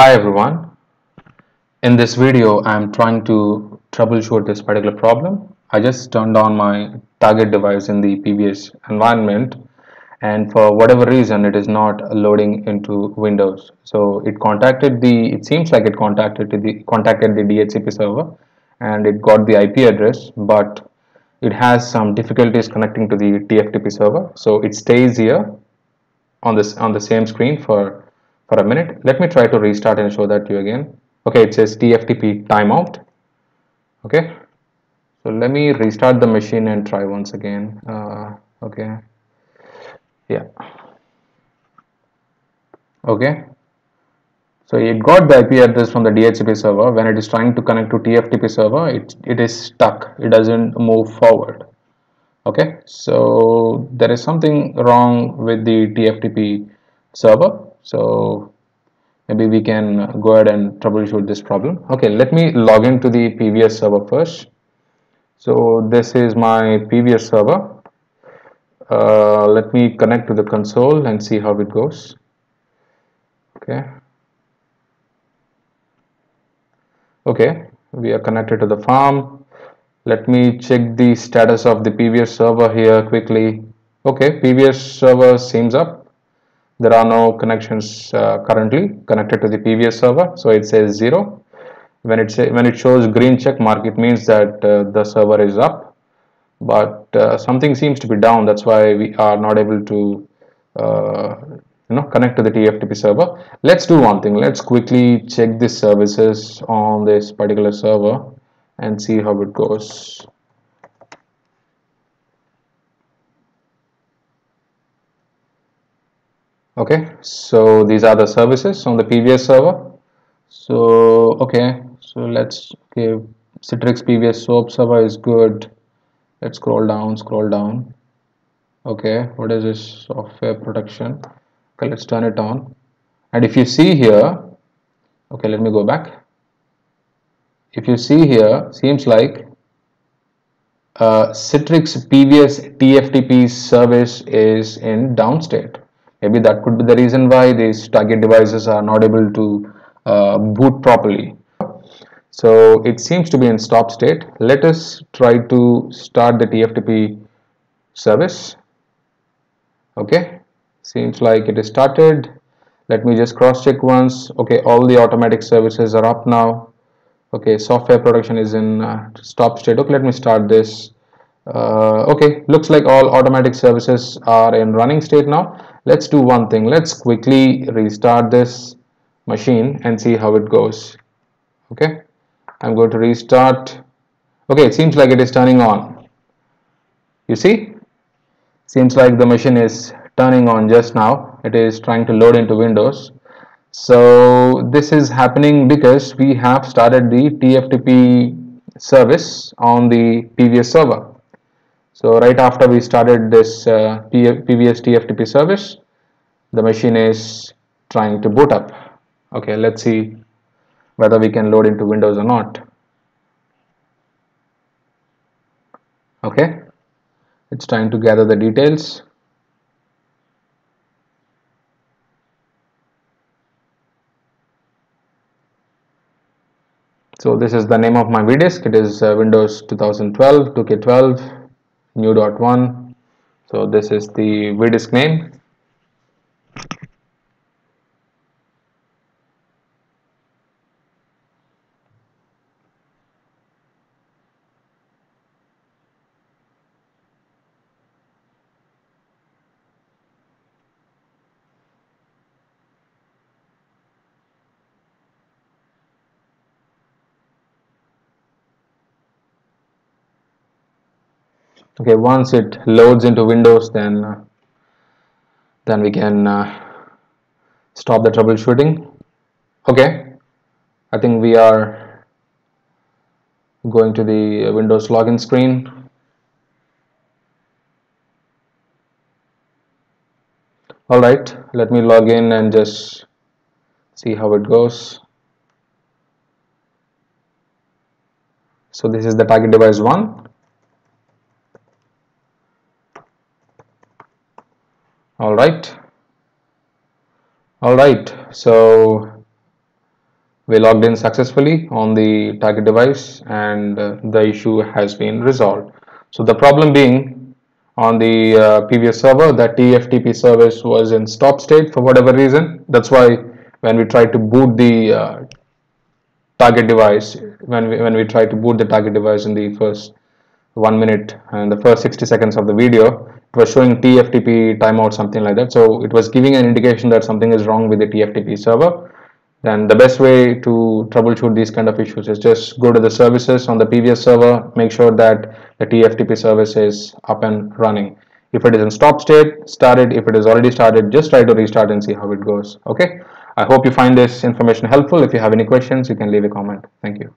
Hi everyone, in this video I am trying to troubleshoot this particular problem. I just turned on my target device in the PVS environment and for whatever reason it is not loading into Windows. So it seems like it contacted the DHCP server and it got the IP address, but it has some difficulties connecting to the TFTP server. So it stays here on the same screen for a minute. Let me try to restart and show that to you again. Okay, it says TFTP timeout. Okay, so let me restart the machine and try once again. Okay, yeah, okay, so it got the IP address from the DHCP server. When it is trying to connect to TFTP server, it is stuck, it doesn't move forward. Okay, so there is something wrong with the TFTP server. So maybe we can go ahead and troubleshoot this problem. Okay, let me log into the PVS server first. So this is my PVS server. Let me connect to the console and see how it goes. Okay. Okay, we are connected to the farm. Let me check the status of the PVS server here quickly. Okay, PVS server seems up. There are no connections currently connected to the PVS server, so it says 0. When it shows green check mark, it means that the server is up, but something seems to be down. That's why we are not able to connect to the TFTP server. Let's do one thing. Let's quickly check the services on this particular server and see how it goes. Okay, so these are the services on the PVS server. So okay, so let's give Citrix PVS SOAP server is good. Let's scroll down. Okay, what is this? Software protection. Okay, let's turn it on. And if you see here, okay, let me go back. If you see here, seems like Citrix PVS TFTP service is in down state. Maybe that could be the reason why these target devices are not able to boot properly. So it seems to be in stop state. Let us try to start the TFTP service. Okay, seems like it is started. Let me just cross check once. Okay, all the automatic services are up now. Okay, software production is in stop state. Okay, let me start this. Okay, looks like all automatic services are in running state now. Let's do one thing. Let's quickly restart this machine and see how it goes. Okay, I'm going to restart. Okay, it seems like it is turning on. You see, seems like the machine is turning on just now. It is trying to load into Windows. So this is happening because we have started the TFTP service on the PVS server. So right after we started this PVS TFTP service, the machine is trying to boot up. Okay, let's see whether we can load into Windows or not. Okay, it's trying to gather the details. So this is the name of my V disk. It is Windows 2012, 2K12. New.1. So this is the V disk name. Okay, once it loads into Windows, then we can stop the troubleshooting. Okay, I think we are going to the Windows login screen. All right, let me log in and just see how it goes. So this is the target device 1. All right, so we logged in successfully on the target device and the issue has been resolved. So the problem being on the PVS server, that TFTP service was in stop state for whatever reason. That's why when we try to boot the target device, when we try to boot the target device in the first 1 minute and the first 60 seconds of the video, it was showing TFTP timeout, something like that. So it was giving an indication that something is wrong with the TFTP server. Then the best way to troubleshoot these kind of issues is just go to the services on the PVS server, make sure that the TFTP service is up and running. If it is in stop state, start it. If it is already started, just try to restart and see how it goes. Okay, I hope you find this information helpful. If you have any questions, you can leave a comment. Thank you.